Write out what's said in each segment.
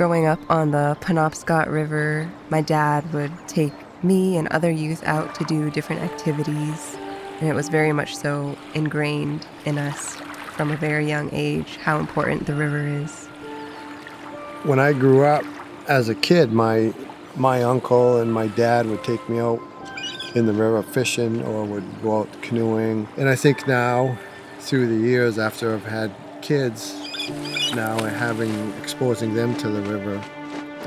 growing up on the Penobscot River, my dad would take me and other youth out to do different activities, and it was very much so ingrained in us from a very young age how important the river is. When I grew up as a kid, my uncle and my dad would take me out in the river fishing or would go out canoeing. And I think now, through the years after I've had kids, now exposing them to the river,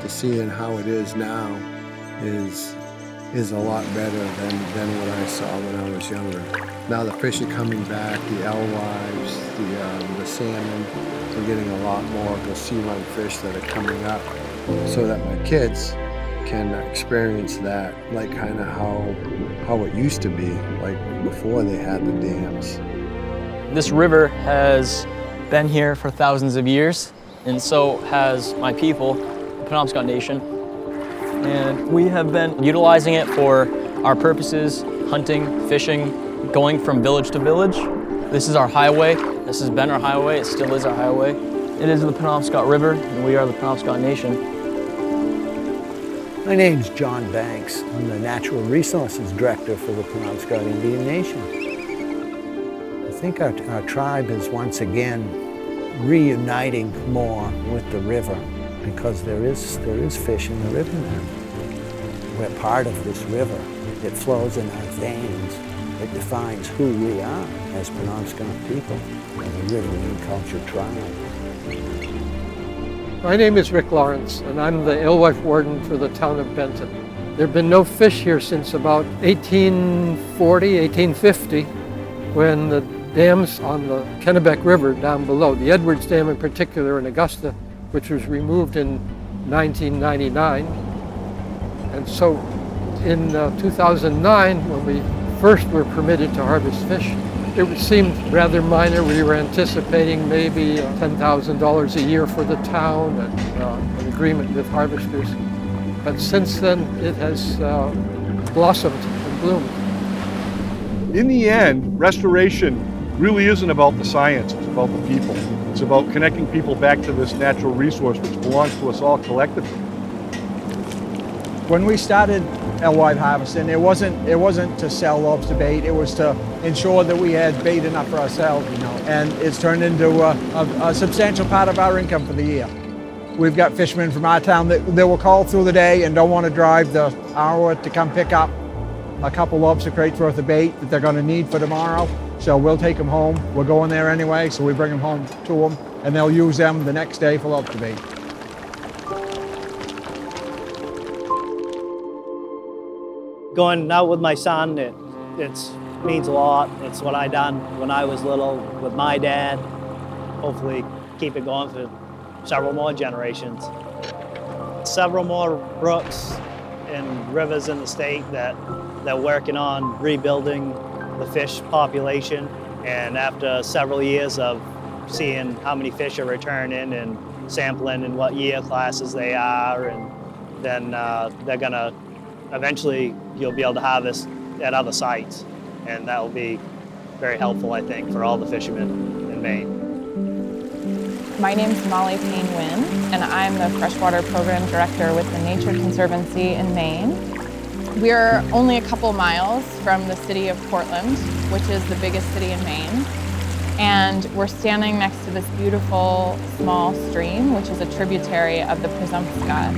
to seeing how it is now is a lot better than what I saw when I was younger. Now the fish are coming back, the alewives, the salmon, we're getting a lot more of the sea lion fish that are coming up, so that my kids can experience that, like kind of how it used to be, like before they had the dams. This river has been here for thousands of years, and so has my people, the Penobscot Nation. And we have been utilizing it for our purposes, hunting, fishing, going from village to village. This is our highway. This has been our highway. It still is our highway. It is the Penobscot River, and we are the Penobscot Nation. My name's John Banks. I'm the Natural Resources Director for the Penobscot Indian Nation. I think our tribe is once again reuniting more with the river, because there is fish in the river now. We're part of this river. It flows in our veins. It defines who we are as Penobscot people and the riverine culture tribe. My name is Rick Lawrence, and I'm the alewife warden for the town of Benton. There have been no fish here since about 1840, 1850, when the dams on the Kennebec River down below, the Edwards Dam in particular in Augusta, which was removed in 1999. And so in 2009, when we first were permitted to harvest fish, it seemed rather minor. We were anticipating maybe $10,000 a year for the town and an agreement with harvesters. But since then, it has blossomed and bloomed. In the end, restoration really isn't about the science, it's about the people. It's about connecting people back to this natural resource which belongs to us all collectively. When we started Elwhide Harvesting, it wasn't to sell lobs to bait, it was to ensure that we had bait enough for ourselves, you know, and it's turned into a substantial part of our income for the year. We've got fishermen from our town that will call through the day and don't want to drive the hour to come pick up a couple lobster crates worth of bait that they're going to need for tomorrow, so we'll take them home. We're going there anyway, so we bring them home to them, and they'll use them the next day for lobster bait. Going out with my son, it means a lot. It's what I done when I was little with my dad. Hopefully keep it going for several more generations. Several more brooks and rivers in the state that working on rebuilding the fish population. And after several years of seeing how many fish are returning and sampling and what year classes they are, and then they're gonna eventually you'll be able to harvest at other sites, and that will be very helpful, I think, for all the fishermen in Maine. My name's Molly Payne Wynn, and I'm the Freshwater Program Director with the Nature Conservancy in Maine. We're only a couple miles from the city of Portland, which is the biggest city in Maine, and we're standing next to this beautiful small stream, which is a tributary of the Presumpscot.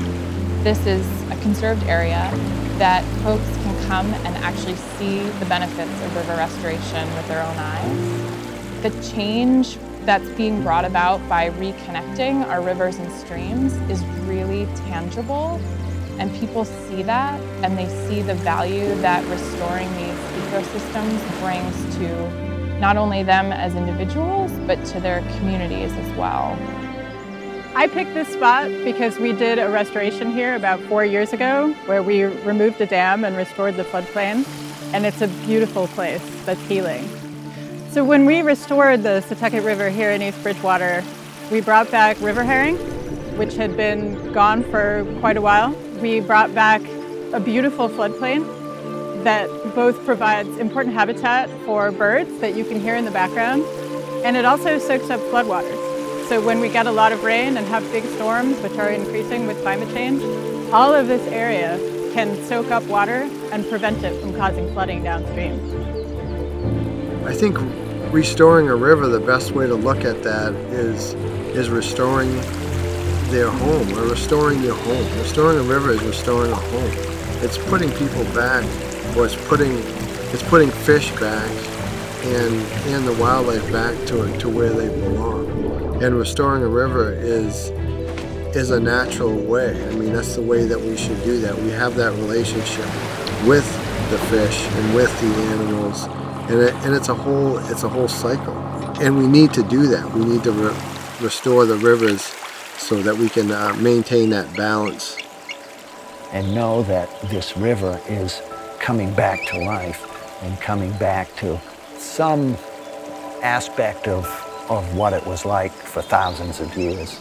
This is a conserved area that folks can come and actually see the benefits of river restoration with their own eyes. The change that's being brought about by reconnecting our rivers and streams is really tangible, and people see that, and they see the value that restoring these ecosystems brings to not only them as individuals, but to their communities as well. I picked this spot because we did a restoration here about 4 years ago where we removed a dam and restored the floodplain, and it's a beautiful place that's healing. So when we restored the Satucket River here in East Bridgewater, we brought back river herring, which had been gone for quite a while. We brought back a beautiful floodplain that both provides important habitat for birds that you can hear in the background, and it also soaks up floodwaters. So when we get a lot of rain and have big storms, which are increasing with climate change, all of this area can soak up water and prevent it from causing flooding downstream. I think restoring a river, the best way to look at that is restoring their home, or restoring your home. Restoring a river is restoring a home. It's putting people back, or it's putting fish back and the wildlife back to where they belong. And restoring a river is a natural way. I mean, that's the way that we should do that. We have that relationship with the fish and with the animals, and it's a whole cycle. And we need to do that. We need to restore the rivers so that we can maintain that balance. And know that this river is coming back to life and coming back to some aspect of what it was like for thousands of years.